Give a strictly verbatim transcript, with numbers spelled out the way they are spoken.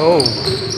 Oh.